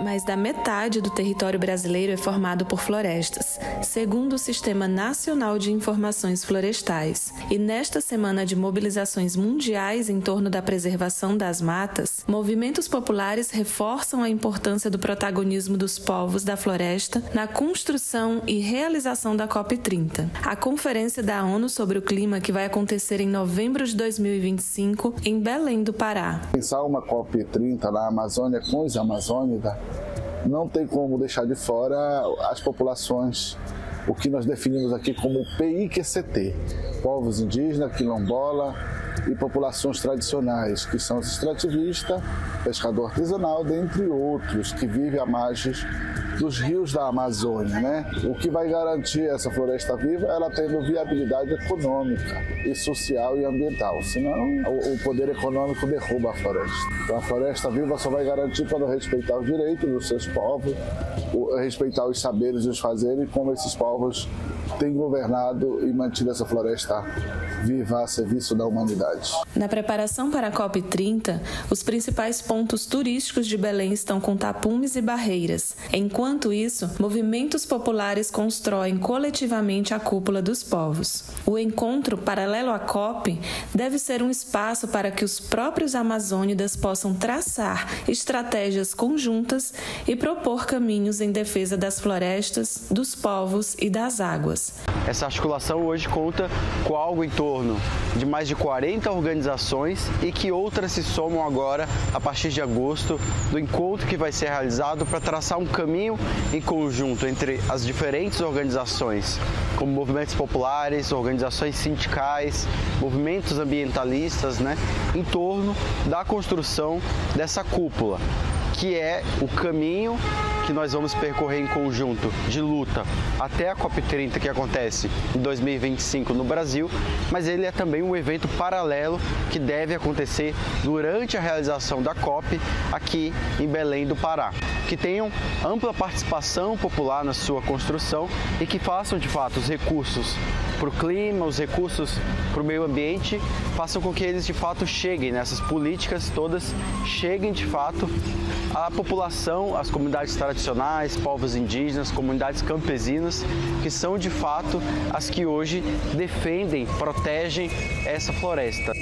Mais da metade do território brasileiro é formado por florestas, segundo o Sistema Nacional de Informações Florestais. E nesta semana de mobilizações mundiais em torno da preservação das matas, movimentos populares reforçam a importância do protagonismo dos povos da floresta na construção e realização da COP30. A Conferência da ONU sobre o Clima, que vai acontecer em novembro de 2025, em Belém do Pará. Pensar uma COP30 na Amazônia com os amazônidas, não tem como deixar de fora as populações, o que nós definimos aqui como PIQCT, povos indígenas, quilombola e populações tradicionais, que são extrativistas, pescador artesanal, dentre outros, que vivem à margem dos rios da Amazônia, né? O que vai garantir essa floresta viva, ela tendo viabilidade econômica e social e ambiental, senão o poder econômico derruba a floresta. Então a floresta viva só vai garantir quando respeitar os direitos dos seus povos, respeitar os saberes e os fazeres, como esses povos têm governado e mantido essa floresta viva a serviço da humanidade. Na preparação para a COP30, os principais pontos turísticos de Belém estão com tapumes e barreiras. Enquanto isso, movimentos populares constroem coletivamente a cúpula dos povos. O encontro, paralelo à COP, deve ser um espaço para que os próprios amazônidas possam traçar estratégias conjuntas e propor caminhos em defesa das florestas, dos povos e das águas. Essa articulação hoje conta com algo em torno de mais de 40 organizações e que outras se somam agora a partir de agosto do encontro que vai ser realizado para traçar um caminho em conjunto entre as diferentes organizações, como movimentos populares, organizações sindicais, movimentos ambientalistas, em torno da construção dessa cúpula, que é o caminho que nós vamos percorrer em conjunto de luta até a COP30, que acontece em 2025 no Brasil, mas ele é também um evento paralelo que deve acontecer durante a realização da COP aqui em Belém do Pará. Que tenham ampla participação popular na sua construção e que façam, de fato, os recursos para o clima, os recursos para o meio ambiente, façam com que eles, de fato, cheguem, essas políticas todas cheguem, de fato, à população, às comunidades tradicionais, povos indígenas, comunidades campesinas, que são, de fato, as que hoje defendem, protegem essa floresta.